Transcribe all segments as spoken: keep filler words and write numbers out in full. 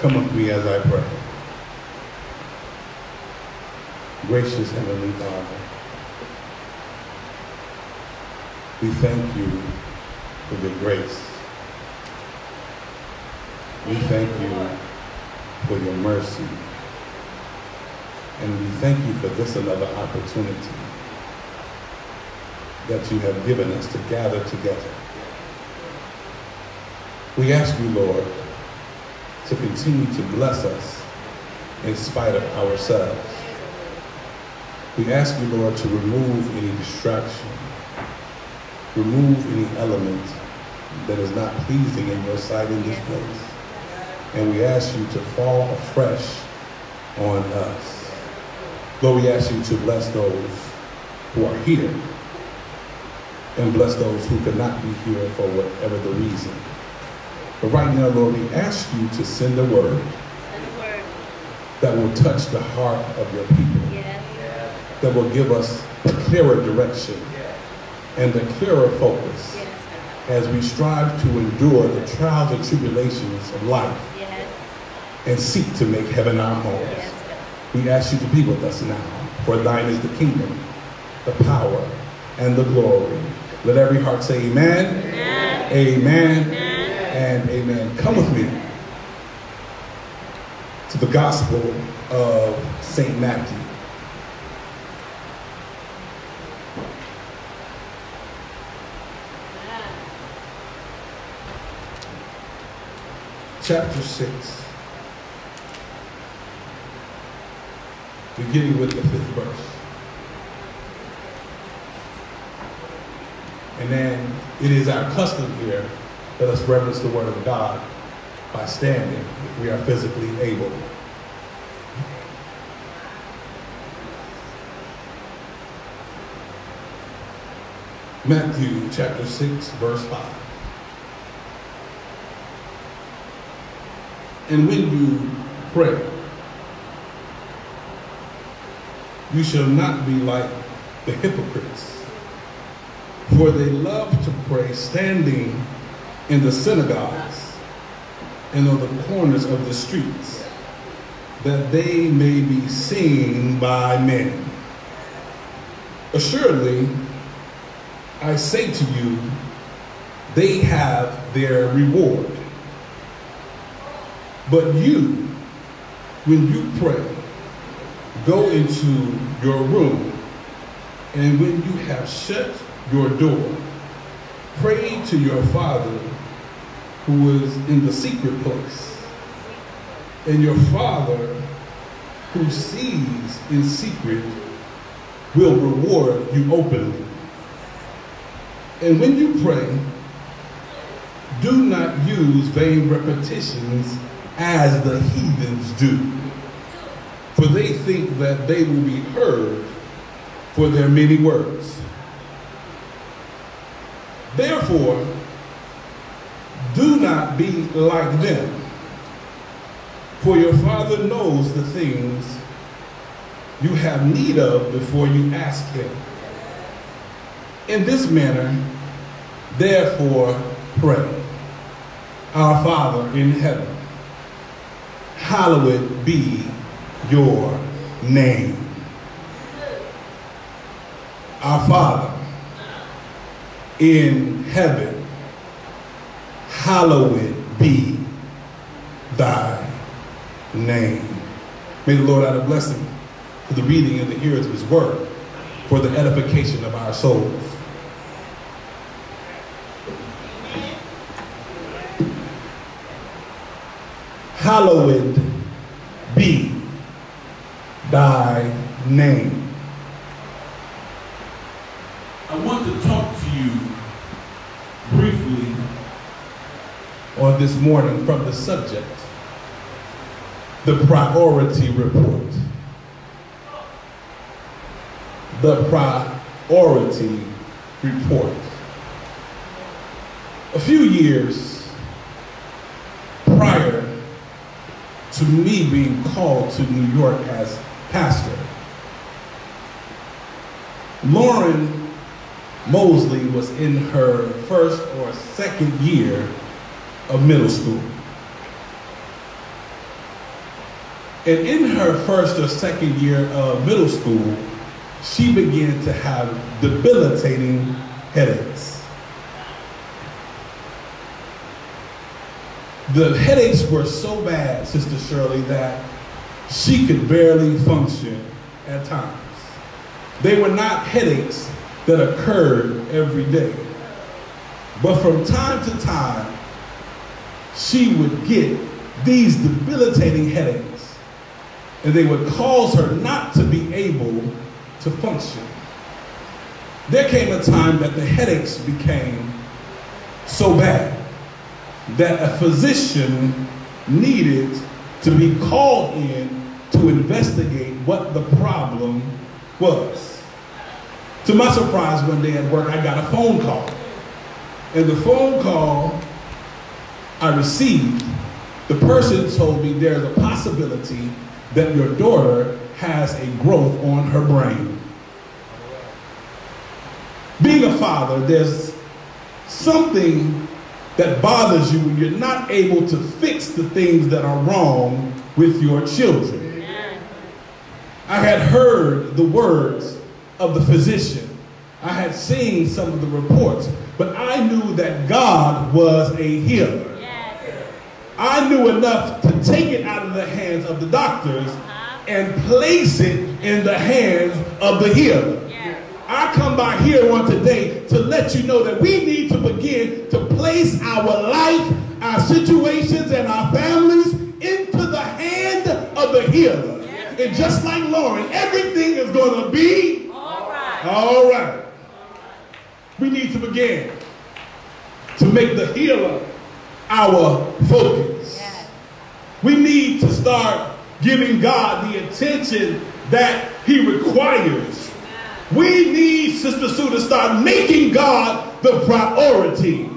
Come with me as I pray. Gracious Heavenly Father, we thank you for the grace. We thank you for your mercy. And we thank you for this another opportunity that you have given us to gather together. We ask you, Lord, to continue to bless us in spite of ourselves. We ask you, Lord, to remove any distraction, remove any element that is not pleasing in your sight in this place. And we ask you to fall afresh on us. Lord, we ask you to bless those who are here and bless those who could not be here for whatever the reason. But right now, Lord, we ask you to send a word that will touch the heart of your people, yes, that will give us a clearer direction, yes, and a clearer focus, yes, as we strive to endure the trials and tribulations of life, yes, and seek to make heaven our homes. Yes, we ask you to be with us now, for thine is the kingdom, the power, and the glory. Let every heart say amen, amen, amen, amen. And amen. Come with me to the Gospel of Saint Matthew. Chapter six. Beginning with the fifth verse. And then it is our custom here. Let us reverence the word of God by standing if we are physically able. Matthew chapter six, verse five. And when you pray, you shall not be like the hypocrites, for they love to pray standing in the synagogues and on the corners of the streets, that they may be seen by men. Assuredly, I say to you, they have their reward. But you, when you pray, go into your room, and when you have shut your door, pray to your Father who is in the secret place, and your Father who sees in secret will reward you openly. And when you pray, do not use vain repetitions as the heathens do, for they think that they will be heard for their many words. Therefore, do not be like them, for your Father knows the things you have need of before you ask him. In this manner, therefore, pray. Our Father in heaven, hallowed be your name. Our Father in heaven, hallowed be thy name. May the Lord add a blessing to the reading and the hearers of his word for the edification of our souls. Hallowed be thy name. I want to talk to you briefly on this morning from the subject, the priority report. The priority report. A few years prior to me being called to New York as pastor, Lauren Mosley was in her first or second year of middle school. And in her first or second year of middle school, she began to have debilitating headaches. The headaches were so bad, Sister Shirley, that she could barely function at times. They were not headaches that occurred every day. But from time to time, she would get these debilitating headaches, and they would cause her not to be able to function. There came a time that the headaches became so bad that a physician needed to be called in to investigate what the problem was. To my surprise, one day at work, I got a phone call. And the phone call I received, the person told me there's a possibility that your daughter has a growth on her brain. Being a father, there's something that bothers you when you're not able to fix the things that are wrong with your children. I had heard the words of the physician. I had seen some of the reports, but I knew that God was a healer. Yes. I knew enough to take it out of the hands of the doctors uh-huh. and place it in the hands of the healer. Yes. I come by here on today to let you know that we need to begin to place our life, our situations, and our families into the hand of the healer. Yes. And just like Lauren, everything is going to be all right. We need to begin to make the healer our focus. Yes. We need to start giving God the attention that he requires. Yes. We need, Sister Sue, to start making God the priority.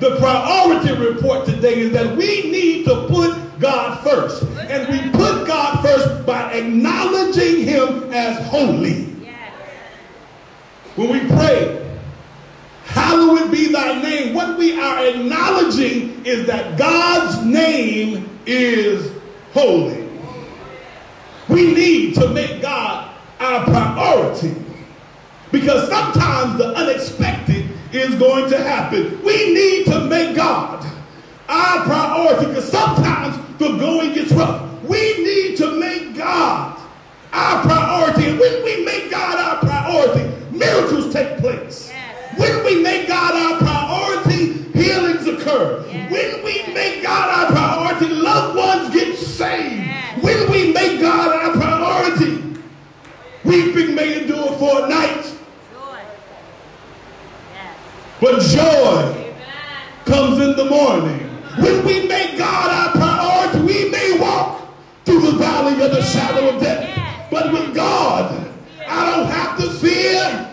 The priority report today is that we need to put God first. And we put God first by acknowledging him as holy. When we pray, hallowed be thy name, what we are acknowledging is that God's name is holy. We need to make God our priority, because sometimes the unexpected is going to happen. We need to make God our priority, because sometimes the going gets rough. We need to make God our priority. And when we make God our priority, miracles take place. Yes. When we make God our priority, healings occur. Yes. When we make God our priority, loved ones get saved. Yes. When we make God our priority, weeping may endure for a night. Joy. Yes. But joy Amen. comes in the morning. When we make God our priority, we may walk through the valley of the yes. shadow of death. Yes. But with God, I don't have to fear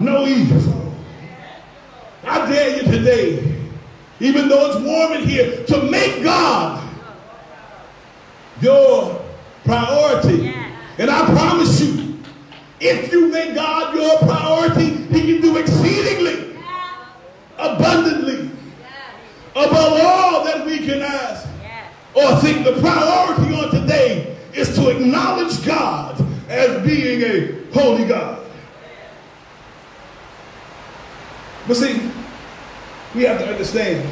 no evil. I dare you today, even though it's warm in here, to make God your priority. And I promise you, if you make God your priority, he can do exceedingly, abundantly, above all that we can ask or think. The priority on today is to acknowledge God as being a holy God. But see, we have to understand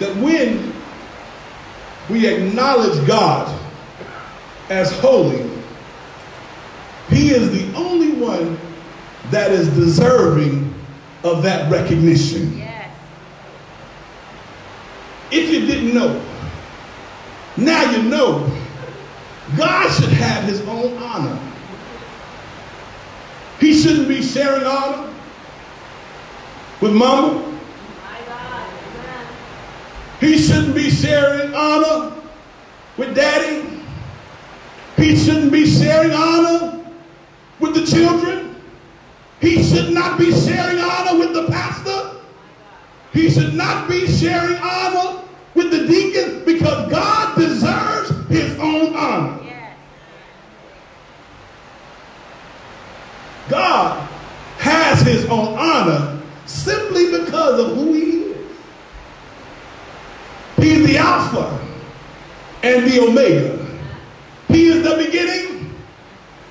that when we acknowledge God as holy, he is the only one that is deserving of that recognition. Yes. If you didn't know, now you know. God should have his own honor. He shouldn't be sharing honor with mama. He shouldn't be sharing honor with daddy. He shouldn't be sharing honor with the children. He should not be sharing honor with the pastor. He should not be sharing honor with the deacon, because God deserves his own honor. God has his own honor simply because of who he is. He's the Alpha and the Omega. He is the beginning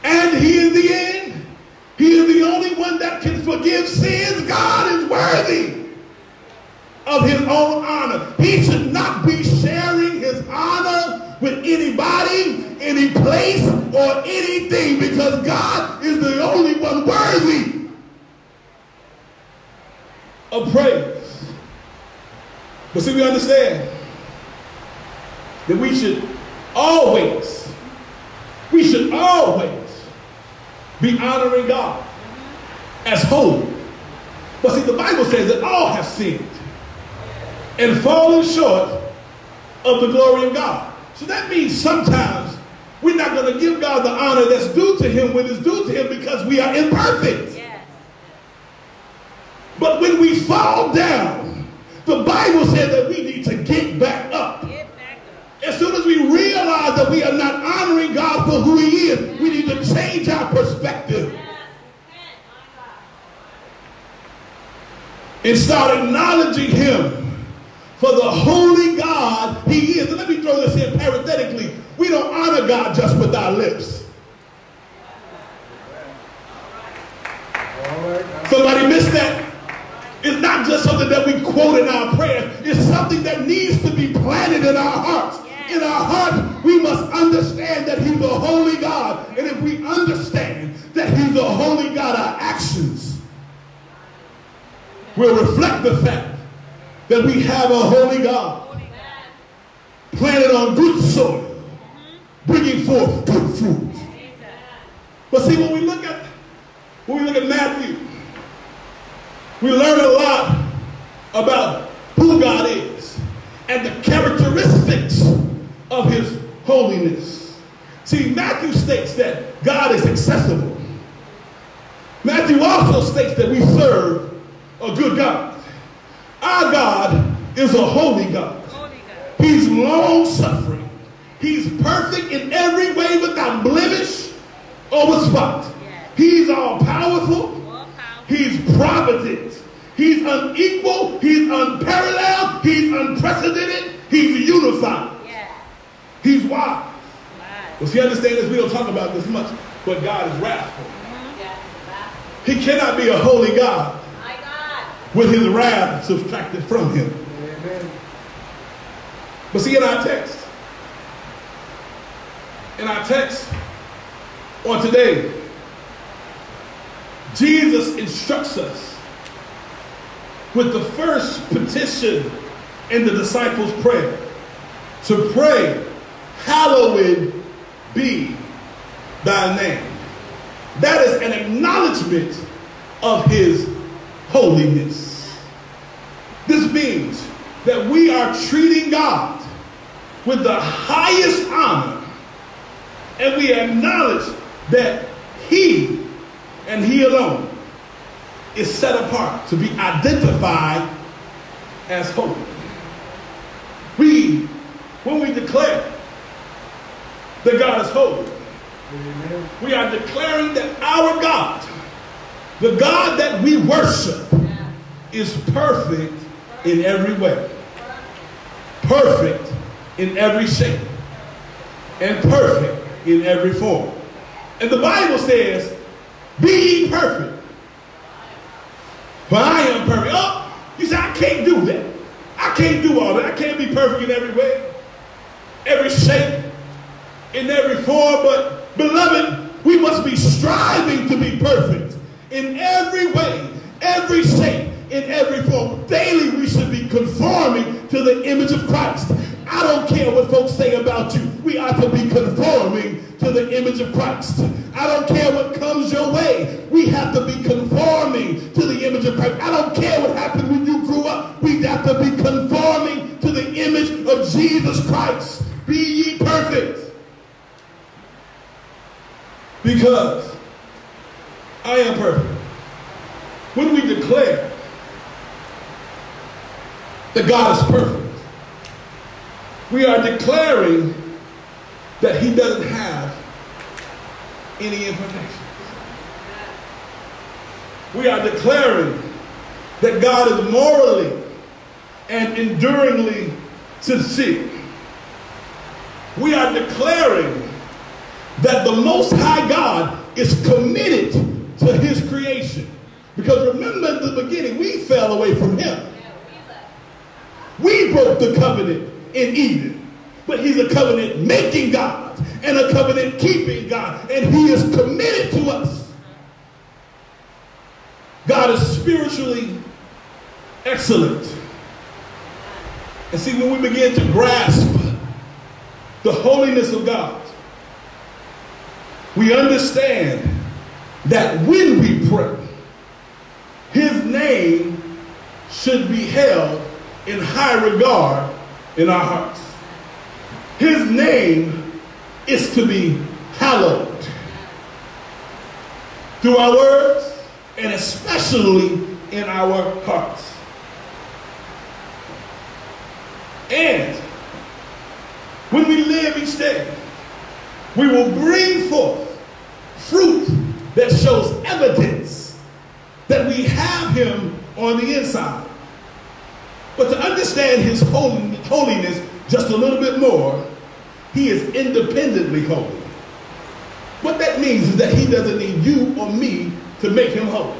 and he is the end. He is the only one that can forgive sins. God is worthy of his own honor. He should not be sharing his honor with anybody, any place, or anything, because God is the only one worthy of praise. But see, we understand that we should always, we should always be honoring God as holy. But see, the Bible says that all have sinned and fallen short of the glory of God. So that means sometimes we're not going to give God the honor that's due to him when it's due to him, because we are imperfect. Yes. But when we fall down, the Bible says that we need to get back up. Get back up. As soon as we realize that we are not honoring God for who he is, yes, we need to change our perspective. Yes. And start acknowledging him for the holy God he is. And let me throw this in parenthetically. We don't honor God just with our lips. All right. All right. Somebody missed that? It's not just something that we quote in our prayers. It's something that needs to be planted in our hearts. Yes. In our hearts, we must understand that he's a holy God. And if we understand that he's a holy God, our actions will reflect the fact that we have a holy God planted on good soil, bringing forth good fruit. But see, when we look at when we look at Matthew, we learn a lot about who God is and the characteristics of his holiness. See, Matthew states that God is accessible. Matthew also states that we serve a good God. Our God is a holy God. Holy God. He's long-suffering. He's perfect in every way without blemish or spot. Yes. He's all-powerful. All powerful. He's provident. He's unequal. He's unparalleled. He's unprecedented. He's unified. Yes. He's wise. Wise. Well, see, understand this. We don't talk about this much, but God is wrathful. Mm-hmm. Yes, wrathful. He cannot be a holy God with his wrath subtracted from him. Amen. But see, in our text, in our text on today, Jesus instructs us with the first petition in the disciples' prayer, to pray, hallowed be thy name. That is an acknowledgement of his holiness. This means that we are treating God with the highest honor, and we acknowledge that he and he alone is set apart to be identified as holy. We, when we declare that God is holy, amen, we are declaring that our God, the God that we worship, is perfect in every way, perfect in every shape, and perfect in every form. And the Bible says, be ye perfect, for I am perfect. Oh, you say, I can't do that. I can't do all that. I can't be perfect in every way, every shape, in every form. But beloved, we must be striving to be perfect in every way, every shape, in every form. Daily we should be conforming to the image of Christ. I don't care what folks say about you. We ought to be conforming to the image of Christ. I don't care what comes your way. We have to be conforming to the image of Christ. I don't care what happened when you grew up. We have to be conforming to the image of Jesus Christ. Be ye perfect, because I am perfect. When we declare that God is perfect, we are declaring that he doesn't have any imperfections. we are declaring that God is morally and enduringly sincere. We are declaring that the Most High God is committed to his creation. Because remember at the beginning, we fell away from him. We broke the covenant in Eden. But he's a covenant making God and a covenant keeping God. And he is committed to us. God is spiritually excellent. And see, when we begin to grasp the holiness of God, we understand that when we pray, his name should be held in high regard in our hearts. His name is to be hallowed through our words and especially in our hearts. And when we live each day, we will bring forth fruit that shows evidence that we have him on the inside. But to understand his holiness just a little bit more, he is independently holy. What that means is that he doesn't need you or me to make him holy.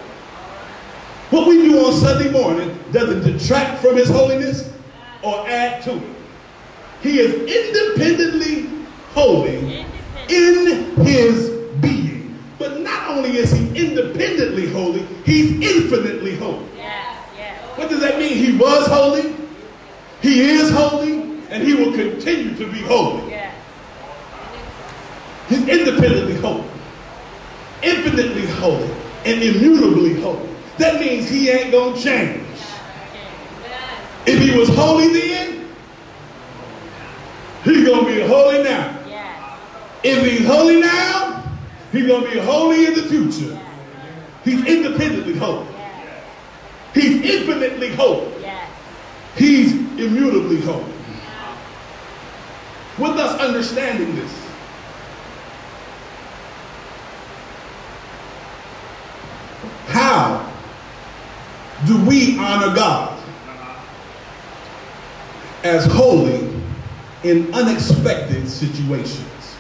What we do on Sunday morning doesn't detract from his holiness or add to it. He is independently holy in his being. But not only is he independently holy, he's infinitely holy. What does that mean? He was holy, he is holy, and he will continue to be holy. He's independently holy, infinitely holy, and immutably holy. That means he ain't going to change. If he was holy then, he's going to be holy now. If he's holy now, he's going to be holy in the future. He's independently holy. He's infinitely holy. Yes. He's immutably holy. Yeah. With us understanding this, how do we honor God as holy in unexpected situations?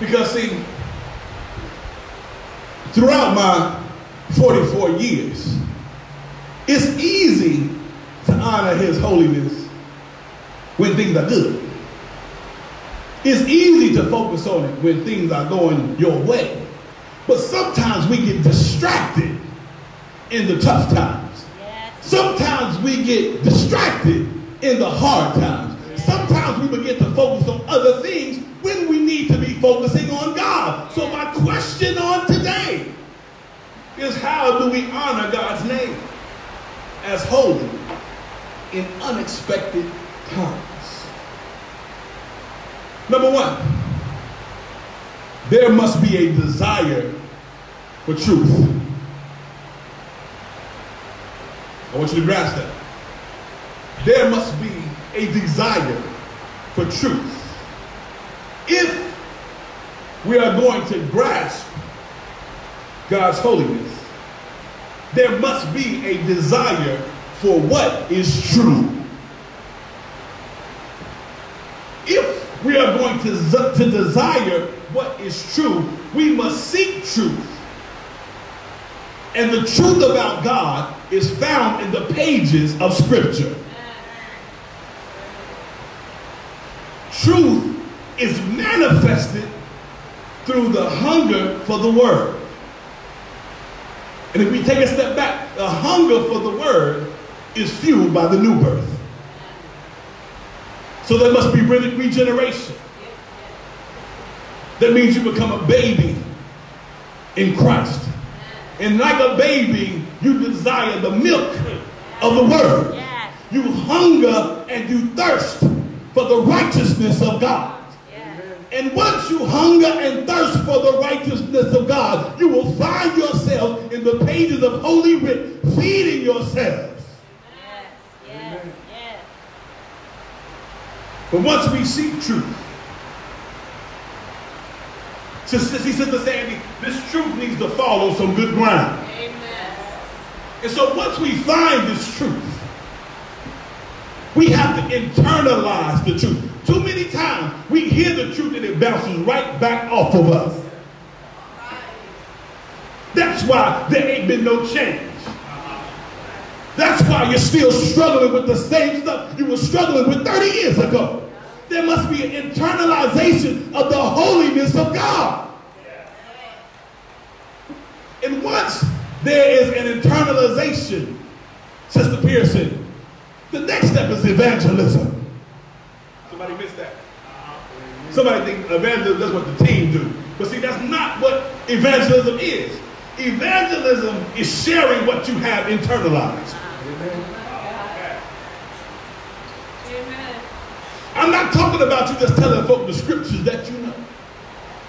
Because see, throughout my forty-four years, it's easy to honor his holiness when things are good. It's easy to focus on it when things are going your way. But sometimes we get distracted in the tough times. Sometimes we get distracted in the hard times. Sometimes we begin to focus on other things when we need to be focusing on God. So my question on today is, how do we honor God's name as holy in unexpected times? Number one, there must be a desire for truth. I want you to grasp that. There must be a desire for truth. If we are going to grasp God's holiness, there must be a desire for what is true. If we are going to, to desire what is true, we must seek truth. And the truth about God is found in the pages of Scripture. Truth is manifested through the hunger for the Word. And if we take a step back, the hunger for the word is fueled by the new birth. So there must be regeneration. That means you become a baby in Christ. And like a baby, you desire the milk of the word. You hunger and you thirst for the righteousness of God. And once you hunger and thirst for the righteousness of God, you will find yourself in the pages of Holy Writ, feeding yourselves. Yes, yes, yes. But once we seek truth, just, see, Sister Sandy, this truth needs to follow some good ground. Amen. And so once we find this truth, we have to internalize the truth. Too many times we hear the truth and it bounces right back off of us. That's why there ain't been no change. That's why you're still struggling with the same stuff you were struggling with thirty years ago. There must be an internalization of the holiness of God. And once there is an internalization, Sister Pearson, the next step is evangelism. Somebody missed that. Somebody think evangelism, that's what the team do. But see, that's not what evangelism is. Evangelism is sharing what you have internalized. Amen. Amen. I'm not talking about you just telling folk the scriptures that you know.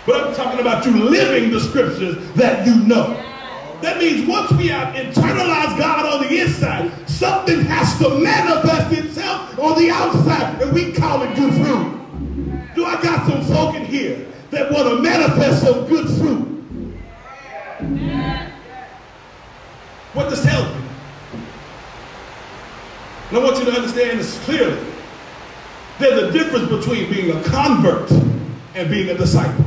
But I'm talking about you living the scriptures that you know. That means once we have internalized God on the inside, something has to manifest itself on the outside, and we call it good fruit. Do I got some folk in here that want to manifest some good fruit? What does help me? And I want you to understand this clearly. There's a difference between being a convert and being a disciple.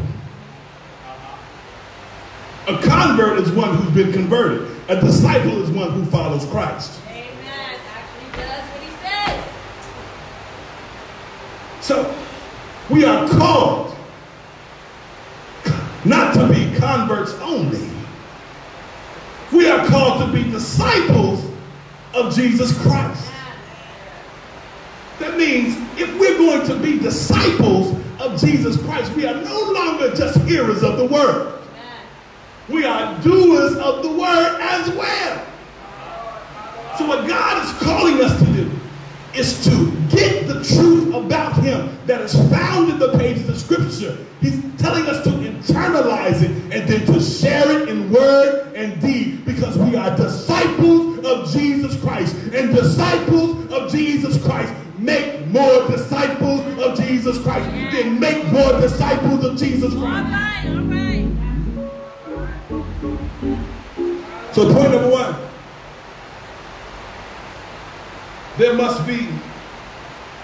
A convert is one who's been converted. A disciple is one who follows Christ. Amen. Actually does what he says. So, we are called not to be converts only. We are called to be disciples of Jesus Christ. That means if we're going to be disciples of Jesus Christ, we are no longer just hearers of the word. We are doers of the word as well. So what God is calling us to do is to get the truth about him that is found in the pages of scripture. He's telling us to internalize it and then to share it in word and deed, because we are disciples of Jesus Christ. And disciples of Jesus Christ make more disciples of Jesus Christ. Then make more disciples of Jesus Christ. All right, all right. So point number one, there must be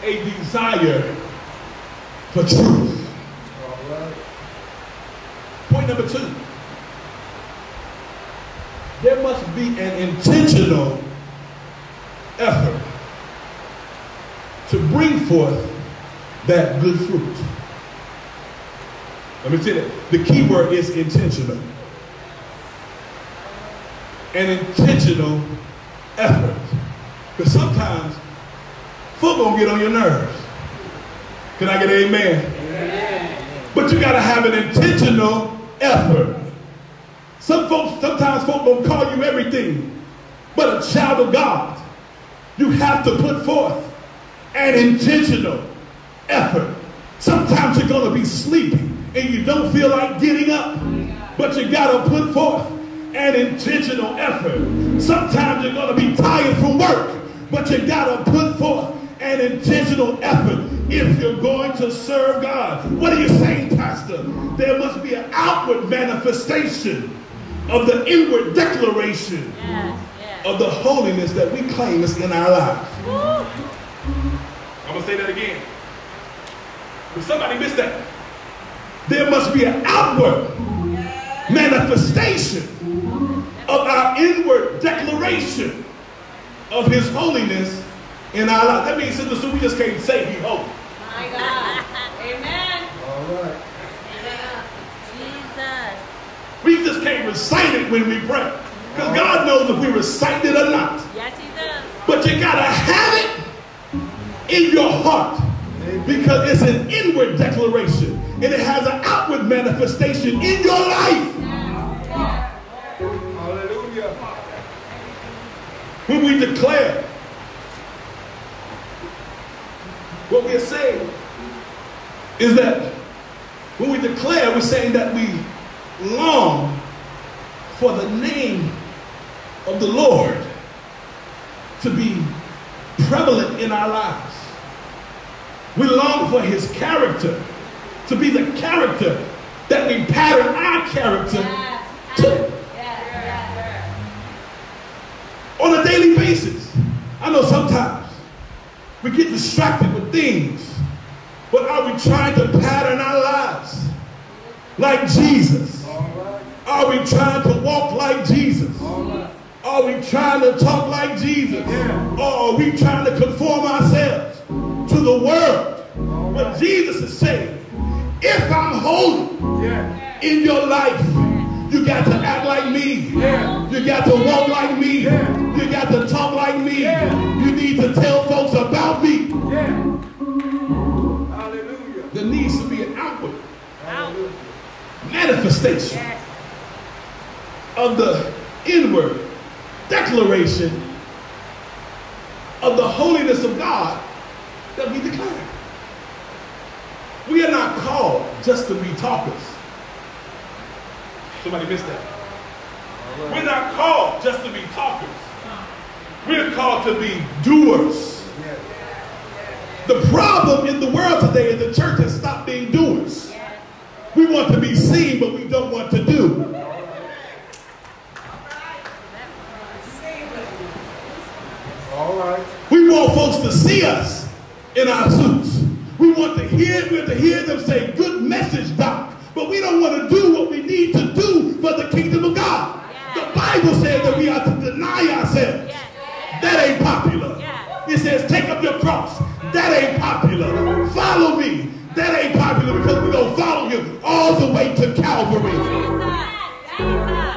a desire for truth. All right. Point number two, there must be an intentional effort to bring forth that good fruit. Let me say that. The key word is intentional. An intentional effort. Because sometimes folk gonna get on your nerves. Can I get an amen? Amen. But you gotta have an intentional effort. Some folks, sometimes folk don't call you everything, but a child of God, you have to put forth an intentional effort. Sometimes you're gonna be sleepy and you don't feel like getting up, but you gotta put forth an intentional effort. Sometimes you're going to be tired from work, but you got to put forth an intentional effort if you're going to serve God. What are you saying, Pastor? There must be an outward manifestation of the inward declaration yeah, yeah. of the holiness that we claim is in our lives. I'm going to say that again. If somebody missed that, there must be an outward manifestation of our inward declaration of his holiness in our life. That means, sister, so we just can't say be holy. My God. Amen. All right. Amen. Jesus. We just can't recite it when we pray, because God knows if we recite it or not. Yes, he does. But you gotta have it in your heart, because it's an inward declaration and it has an outward manifestation in your life. When we declare what we are saying is that when we declare, we're saying that we long for the name of the Lord to be prevalent in our lives. We long for his character to be the character that we pattern our character to. I know sometimes we get distracted with things, but are we trying to pattern our lives like Jesus? Are we trying to walk like Jesus? Are we trying to talk like Jesus? Or are we trying to conform ourselves to the world? But Jesus is saying, if I'm holy in your life, you got to act like me. You got to walk like me. You got to talk like me. You need to tell folks about me. There needs to be an outward manifestation of the inward declaration of the holiness of God that we declare. We are not called just to be talkers. Somebody missed that. We're not called just to be talkers. We're called to be doers. The problem in the world today is the church has stopped being doers. We want to be seen, but we don't want to do. All right. We want folks to see us in our suits. We want to hear, we want to hear them say, good message, Doc. But we don't want to do what we need to do for the kingdom of God. Yeah. The Bible says that we are to deny ourselves. Yeah. That ain't popular. Yeah. It says, take up your cross. That ain't popular. Follow me. That ain't popular, because we're going to follow you all the way to Calvary. Jesus. Jesus.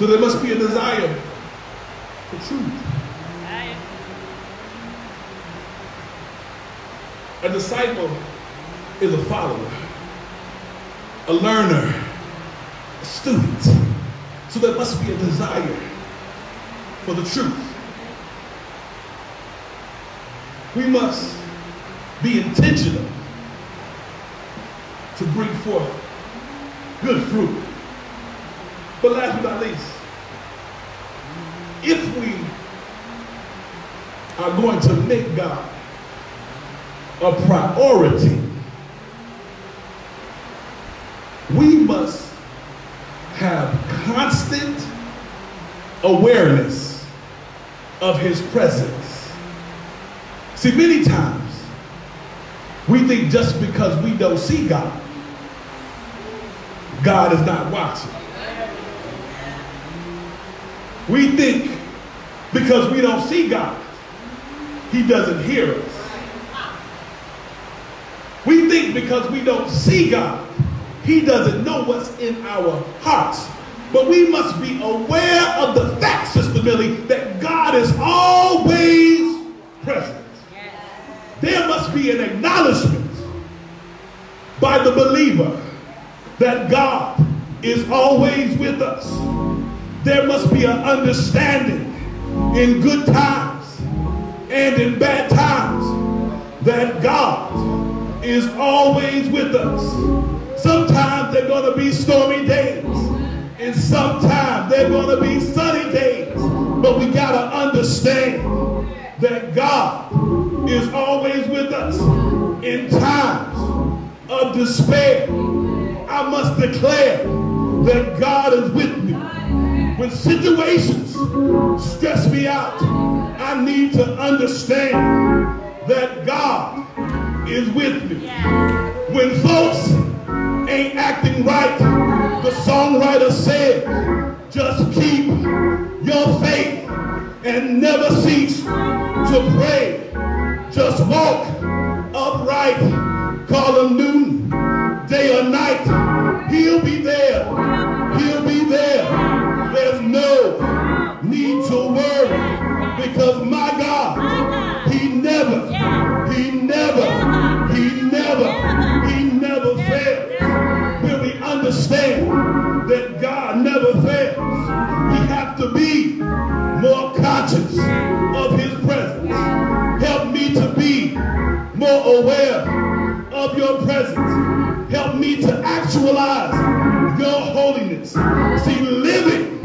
So there must be a desire for truth. A disciple is a follower, a learner, a student. So there must be a desire for the truth. We must be intentional to bring forth good fruit. But last but not least, if we are going to make God a priority, we must have constant awareness of His presence. See, many times we think just because we don't see God, God is not watching. We think because we don't see God, He doesn't hear us. We think because we don't see God, He doesn't know what's in our hearts. But we must be aware of the fact, Sister Billy, that God is always present. There must be an acknowledgement by the believer that God is always with us. There must be an understanding in good times and in bad times that God is always with us. Sometimes there are going to be stormy days, and sometimes there are going to be sunny days, but we got to understand that God is always with us. In times of despair, I must declare that God is with me. When situations stress me out, I need to understand that God is with me. When folks ain't acting right, the songwriter said, just keep your faith and never cease to pray. Just walk upright, call Him noon, day or night. He'll be there. He'll be there. There's no need to worry, because my God, He never, He never, He never, He never fails. When we understand that God never fails, we have to be more conscious of His presence. Help me to be more aware of Your presence. Help me to actualize Your holiness. See, living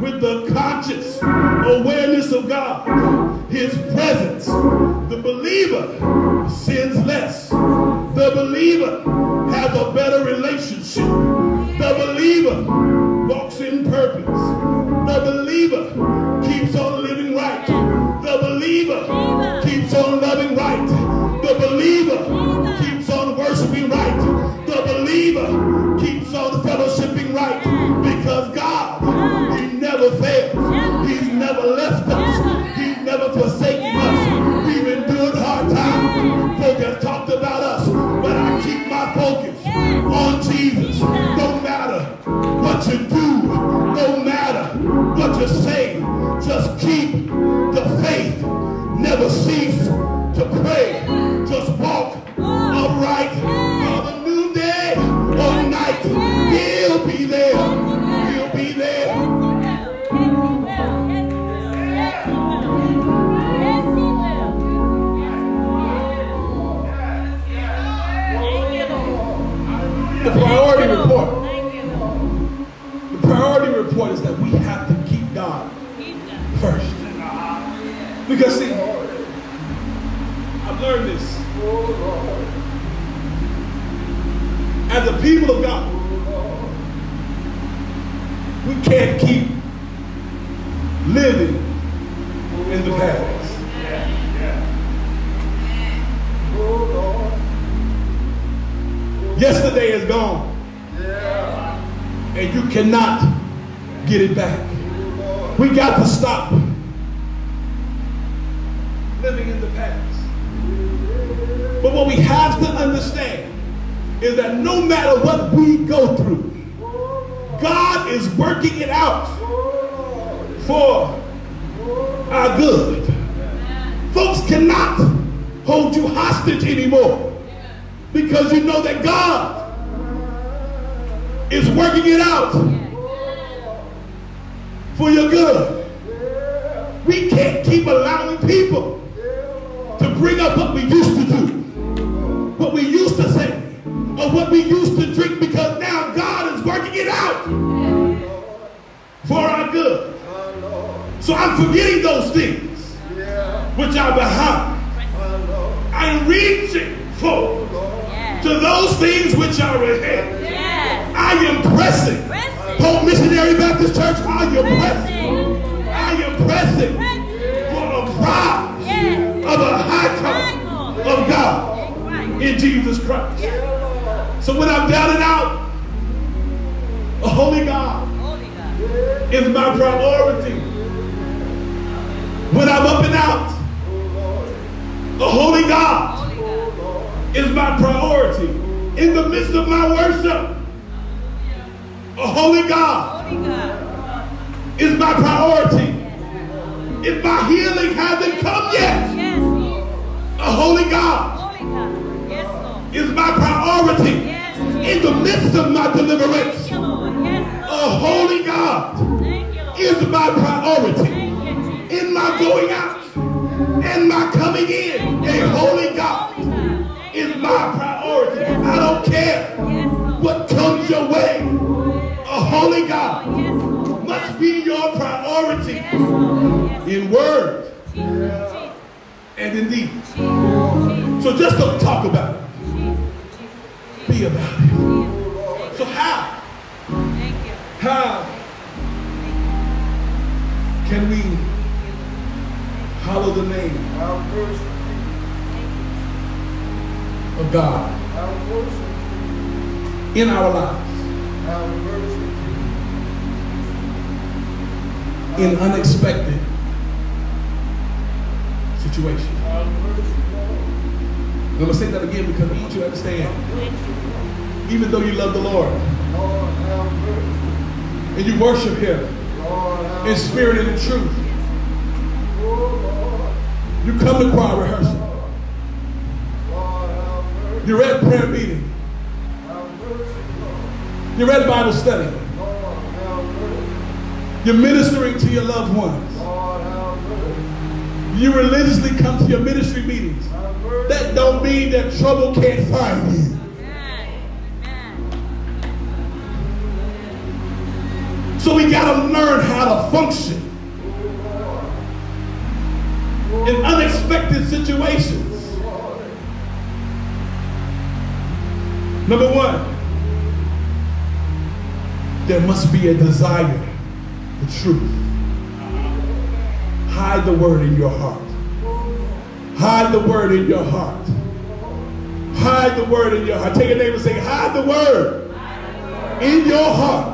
with the conscious awareness of God, His presence, the believer sins less. The believer has a better relationship. The believer walks in purpose. The believer keeps on living right. The believer keeps on loving right. The believer keeps on worshiping right. The believer keeps on fellowshipping right. Because God, He never fails. He's never left us. He's never forsaken us. We've endured hard times. Folk have talked about us, but I keep my focus on Jesus. No matter what you do, no matter what you say, just keep the faith. Never cease to pray. Just walk upright. Whether noonday or night, He'll be there. He'll be there. The priority report. The priority report is that we have to keep God first. Because see, I've learned this. As a people of God, we can't keep living in the past. Yesterday is gone. And you cannot get it back. We got to stop living in the past. But what we have to understand is that no matter what we go through, God is working it out for our good. Folks cannot hold you hostage anymore because you know that God is working it out for your good. We can't keep allowing people to bring up what we used to do, what we used to say, or what we used to drink, because now God is working it out for our good. So I'm forgetting those things which are behind. I'm reaching forward to those things which are ahead. I am pressing. Hope Missionary Baptist Church, I am pressing. I am pressing for a prize of a high calling of God in Jesus Christ. So when I'm down and out, a holy God is my priority. When I'm up and out, a holy God is my priority. In the midst of my worship, a holy God is my priority. If my healing hasn't come yet, a holy God is my priority. In the midst of my deliverance, a holy God is my priority. In my going out and my coming in, a holy God is my priority. I don't care what comes your way, a holy God must be your priority in word and in deed. So just don't talk about it. Be about it. So how? How can we hallow the name of God in our lives in unexpected situation? I'm going to say that again because I want you to understand. Even though you love the Lord and you worship Him in spirit and in truth, you come to choir rehearsal, you're at prayer meeting, you're at Bible study, you're ministering to your loved ones, you religiously come to your ministry meetings. That don't mean that trouble can't find you. So we gotta learn how to function in unexpected situations. Number one, there must be a desire the truth. Hide the word in your heart. Hide the word in your heart. Hide the word in your heart. Take a neighbor and say, hide the word in your heart.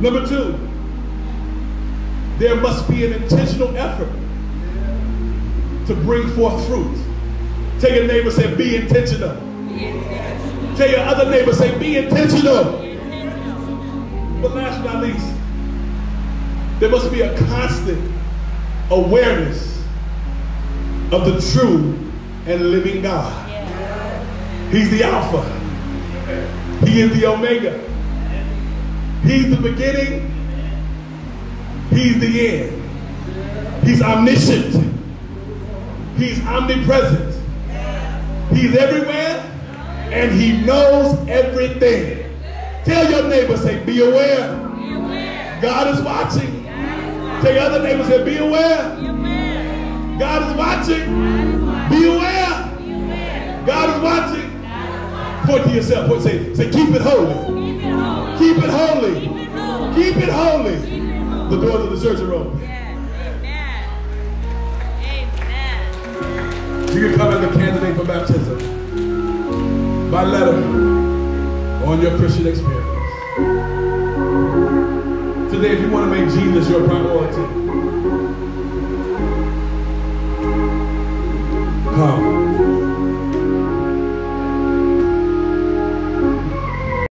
Number two, there must be an intentional effort to bring forth fruit. Take your neighbor and say, be intentional. Be intentional. Tell your other neighbor, say, be intentional. Be intentional. But last but not least, there must be a constant awareness of the true and living God. Yeah. He's the Alpha. He is the Omega. He's the beginning. He's the end. He's omniscient. He's omnipresent. He's everywhere, and he knows everything. Tell your neighbor, say, be aware. Be aware. God is watching. Tell your other neighbor, say, be aware. Be aware. God is watching. God is watching. Be aware. Be aware. God is watching. God is watching. Point to yourself. Point, say, say, keep it holy. Keep it holy. Keep it holy. Keep it holy. Keep it holy. Keep it holy. The doors of the church are open. Yeah. You can come as a candidate for baptism by letter on your Christian experience. Today, if you want to make Jesus your priority, come.